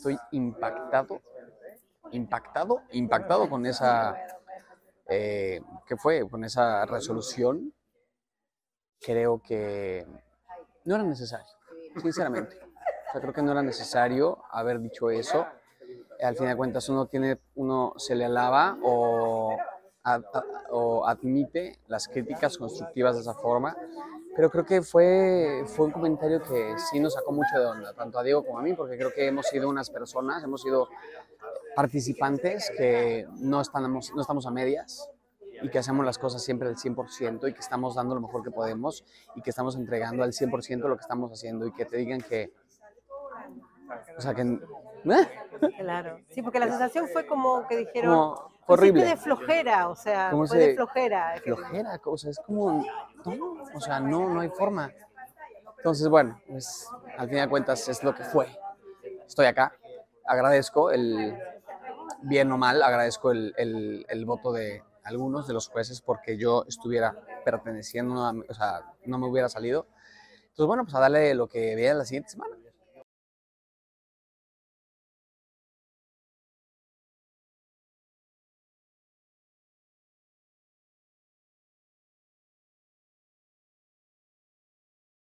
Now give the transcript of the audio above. estoy impactado con esa, con esa resolución. Creo que no era necesario, sinceramente. O sea, creo que no era necesario haber dicho eso. Al fin de cuentas, uno se le alaba o admite las críticas constructivas de esa forma, pero creo que fue un comentario que sí nos sacó mucho de onda, tanto a Diego como a mí, porque creo que hemos sido unas personas, hemos sido participantes que no estamos a medias y que hacemos las cosas siempre al 100% y que estamos dando lo mejor que podemos y que estamos entregando al 100% lo que estamos haciendo, y que te digan que... O sea, que... Claro, sí, porque la sensación fue como que dijeron... Como horrible. De flojera, o sea, fue de flojera. Flojera, o sea, es como... No, o sea, no hay forma. Entonces, bueno, pues, al fin de cuentas es lo que fue. Estoy acá, agradezco el... Bien o mal, agradezco el voto de algunos de los jueces, porque yo estuviera perteneciendo, o sea, no me hubiera salido. Entonces, bueno, pues a darle lo que vea la siguiente semana.